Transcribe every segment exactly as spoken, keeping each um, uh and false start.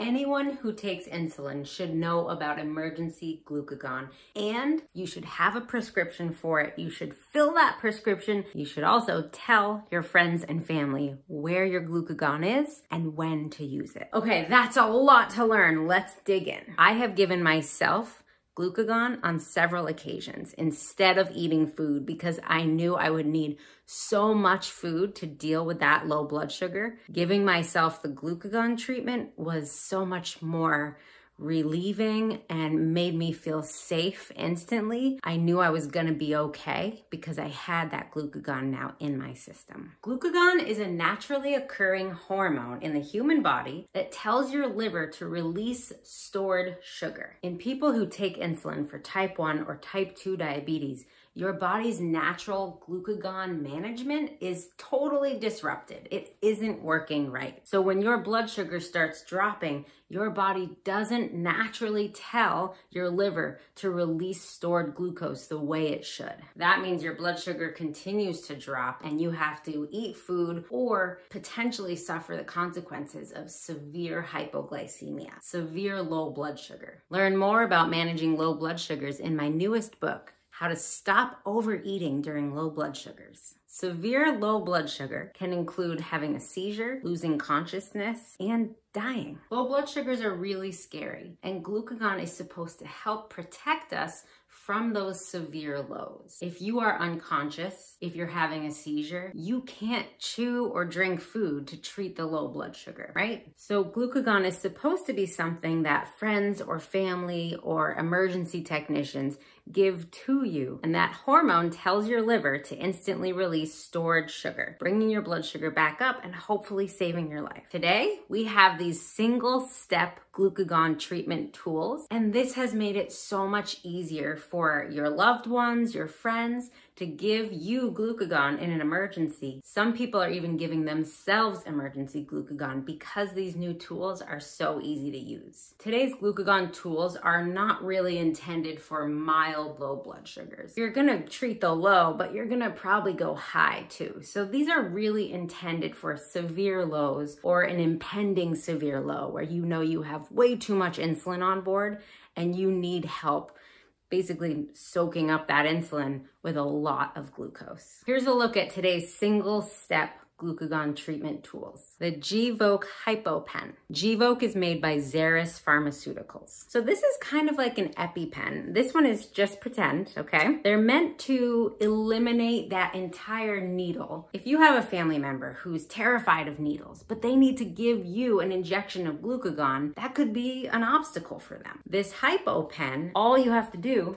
Anyone who takes insulin should know about emergency glucagon, and you should have a prescription for it. You should fill that prescription. You should also tell your friends and family where your glucagon is and when to use it. Okay, that's a lot to learn. Let's dig in. I have given myself glucagon on several occasions instead of eating food because I knew I would need so much food to deal with that low blood sugar. Giving myself the glucagon treatment was so much more relieving and made me feel safe instantly. I knew I was gonna be okay because I had that glucagon now in my system. Glucagon is a naturally occurring hormone in the human body that tells your liver to release stored sugar. In people who take insulin for type one or type two diabetes, your body's natural glucagon management is totally disrupted. It isn't working right. So when your blood sugar starts dropping, your body doesn't naturally tell your liver to release stored glucose the way it should. That means your blood sugar continues to drop and you have to eat food or potentially suffer the consequences of severe hypoglycemia, severe low blood sugar. Learn more about managing low blood sugars in my newest book, How to Stop Overeating During Low Blood Sugars. Severe low blood sugar can include having a seizure, losing consciousness, and dying. Low blood sugars are really scary, and glucagon is supposed to help protect us from those severe lows. If you are unconscious, if you're having a seizure, you can't chew or drink food to treat the low blood sugar, right? So glucagon is supposed to be something that friends or family or emergency technicians give to you, and that hormone tells your liver to instantly release stored sugar, bringing your blood sugar back up and hopefully saving your life. Today, we have these single-step glucagon treatment tools, and this has made it so much easier for your loved ones, your friends, to give you glucagon in an emergency. Some people are even giving themselves emergency glucagon because these new tools are so easy to use. Today's glucagon tools are not really intended for mild low blood sugars. You're gonna treat the low, but you're gonna probably go high too. So these are really intended for severe lows or an impending severe low where you know you have way too much insulin on board and you need help basically soaking up that insulin with a lot of glucose. Here's a look at today's single-step glucagon treatment tools. The Gvoke Hypo Pen. Gvoke is made by Xeris Pharmaceuticals. So this is kind of like an EpiPen. This one is just pretend, okay? They're meant to eliminate that entire needle. If you have a family member who's terrified of needles, but they need to give you an injection of glucagon, that could be an obstacle for them. This Hypo Pen, all you have to do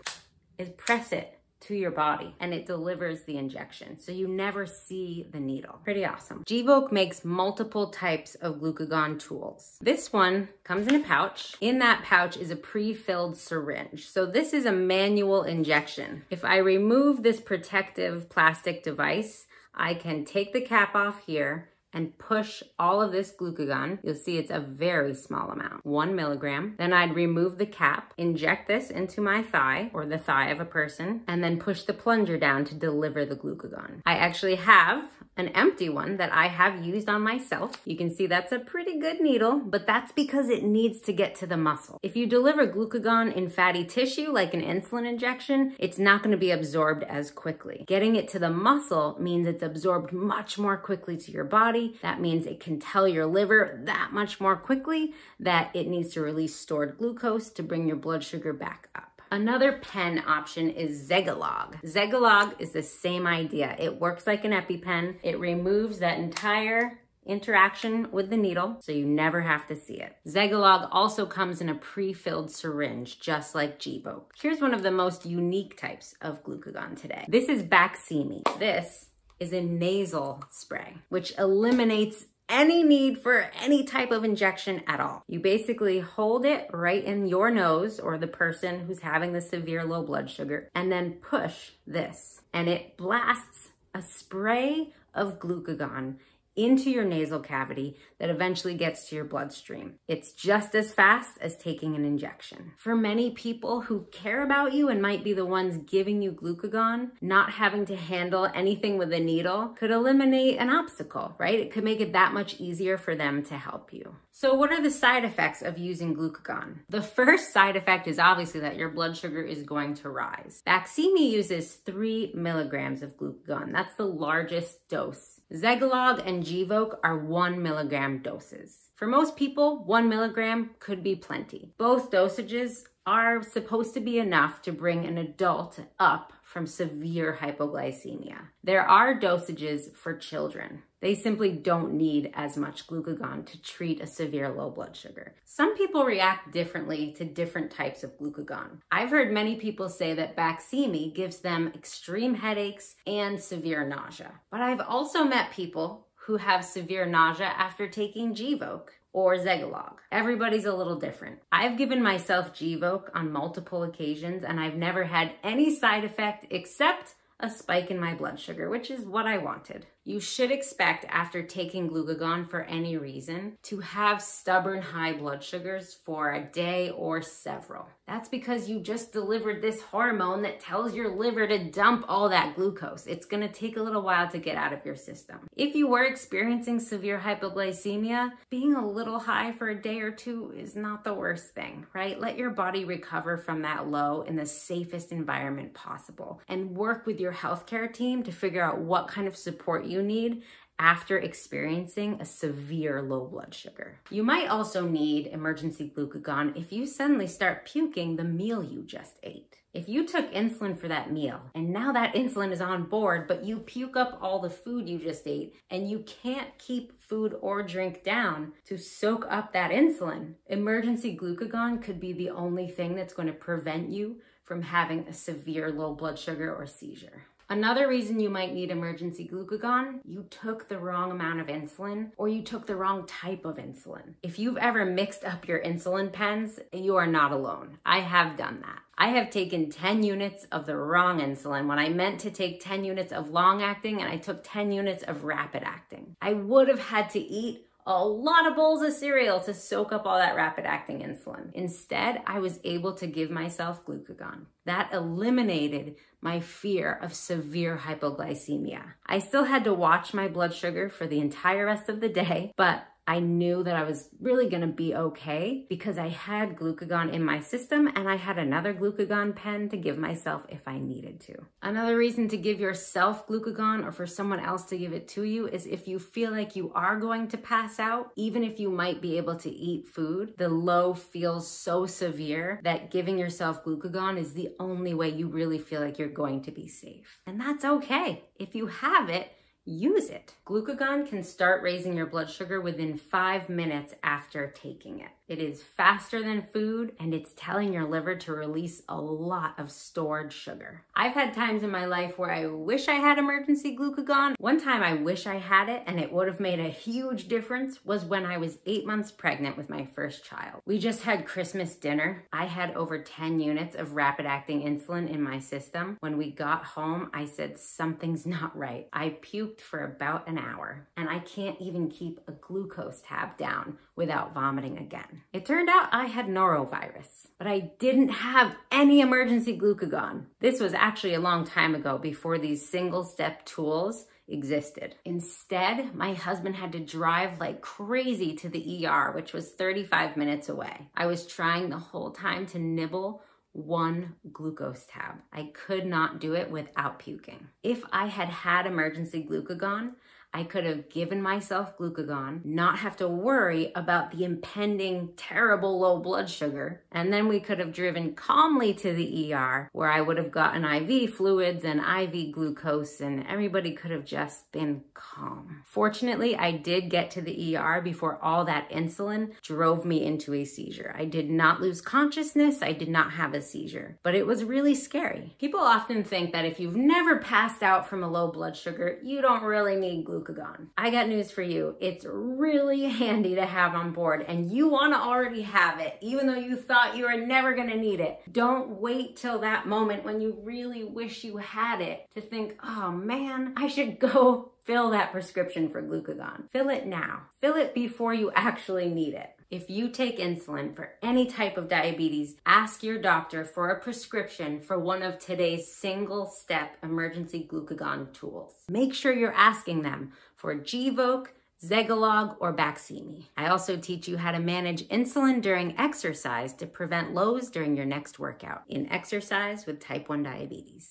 is press it to your body and it delivers the injection. So you never see the needle. Pretty awesome. Gvoke makes multiple types of glucagon tools. This one comes in a pouch. In that pouch is a pre-filled syringe. So this is a manual injection. If I remove this protective plastic device, I can take the cap off here and push all of this glucagon. You'll see it's a very small amount, one milligram. Then I'd remove the cap, inject this into my thigh or the thigh of a person, and then push the plunger down to deliver the glucagon. I actually have an empty one that I have used on myself. You can see that's a pretty good needle, but that's because it needs to get to the muscle. If you deliver glucagon in fatty tissue, like an insulin injection, it's not gonna be absorbed as quickly. Getting it to the muscle means it's absorbed much more quickly to your body. That means it can tell your liver that much more quickly that it needs to release stored glucose to bring your blood sugar back up. Another pen option is Zegalog. Zegalog is the same idea. It works like an EpiPen. It removes that entire interaction with the needle, so you never have to see it. Zegalog also comes in a pre-filled syringe, just like Gvoke. Here's one of the most unique types of glucagon today. This is Baqsimi. This is a nasal spray, which eliminates any need for any type of injection at all. You basically hold it right in your nose or the person who's having the severe low blood sugar, and then push this, and it blasts a spray of glucagon into your nasal cavity that eventually gets to your bloodstream. It's just as fast as taking an injection. For many people who care about you and might be the ones giving you glucagon, not having to handle anything with a needle could eliminate an obstacle, right? It could make it that much easier for them to help you. So what are the side effects of using glucagon? The first side effect is obviously that your blood sugar is going to rise. Baqsimi uses three milligrams of glucagon. That's the largest dose. Zegalog and Gvoke are one milligram doses. For most people, one milligram could be plenty. Both dosages are supposed to be enough to bring an adult up from severe hypoglycemia. There are dosages for children. They simply don't need as much glucagon to treat a severe low blood sugar. Some people react differently to different types of glucagon. I've heard many people say that Baqsimi gives them extreme headaches and severe nausea. But I've also met people who have severe nausea after taking Gvoke or Zegalog. Everybody's a little different. I've given myself Gvoke on multiple occasions and I've never had any side effect except a spike in my blood sugar, which is what I wanted. You should expect after taking glucagon for any reason to have stubborn high blood sugars for a day or several. That's because you just delivered this hormone that tells your liver to dump all that glucose. It's gonna take a little while to get out of your system. If you were experiencing severe hypoglycemia, being a little high for a day or two is not the worst thing, right? Let your body recover from that low in the safest environment possible and work with your healthcare team to figure out what kind of support you need after experiencing a severe low blood sugar. You might also need emergency glucagon if you suddenly start puking the meal you just ate. If you took insulin for that meal and now that insulin is on board, but you puke up all the food you just ate and you can't keep food or drink down to soak up that insulin, emergency glucagon could be the only thing that's going to prevent you from having a severe low blood sugar or seizure. Another reason you might need emergency glucagon, you took the wrong amount of insulin or you took the wrong type of insulin. If you've ever mixed up your insulin pens, you are not alone. I have done that. I have taken ten units of the wrong insulin when I meant to take ten units of long acting and I took ten units of rapid acting. I would have had to eat a lot of bowls of cereal to soak up all that rapid acting insulin. Instead, I was able to give myself glucagon. That eliminated my fear of severe hypoglycemia. I still had to watch my blood sugar for the entire rest of the day, but I knew that I was really gonna be okay because I had glucagon in my system and I had another glucagon pen to give myself if I needed to. Another reason to give yourself glucagon or for someone else to give it to you is if you feel like you are going to pass out, even if you might be able to eat food, the low feels so severe that giving yourself glucagon is the only way you really feel like you're going to be safe. And that's okay. If you have it, use it. Glucagon can start raising your blood sugar within five minutes after taking it. It is faster than food and it's telling your liver to release a lot of stored sugar. I've had times in my life where I wish I had emergency glucagon. One time I wish I had it and it would have made a huge difference was when I was eight months pregnant with my first child. We just had Christmas dinner. I had over ten units of rapid acting insulin in my system. When we got home, I said, something's not right. I puked for about an hour and I can't even keep a glucose tab down without vomiting again. It turned out I had norovirus, but I didn't have any emergency glucagon. This was actually a long time ago before these single step tools existed. Instead, my husband had to drive like crazy to the E R, which was thirty-five minutes away. I was trying the whole time to nibble one glucose tab. I could not do it without puking. If I had had emergency glucagon, I could have given myself glucagon, not have to worry about the impending terrible low blood sugar, and then we could have driven calmly to the E R where I would have gotten I V fluids and I V glucose and everybody could have just been calm. Fortunately, I did get to the E R before all that insulin drove me into a seizure. I did not lose consciousness. I did not have a seizure, but it was really scary. People often think that if you've never passed out from a low blood sugar, you don't really need glucagon. Glucagon. I got news for you. It's really handy to have on board and you want to already have it even though you thought you were never going to need it. Don't wait till that moment when you really wish you had it to think, oh man, I should go fill that prescription for glucagon. Fill it now. Fill it before you actually need it. If you take insulin for any type of diabetes, ask your doctor for a prescription for one of today's single-step emergency glucagon tools. Make sure you're asking them for Gvoke, Zegalog, or Baqsimi. I also teach you how to manage insulin during exercise to prevent lows during your next workout in Exercise with Type one Diabetes.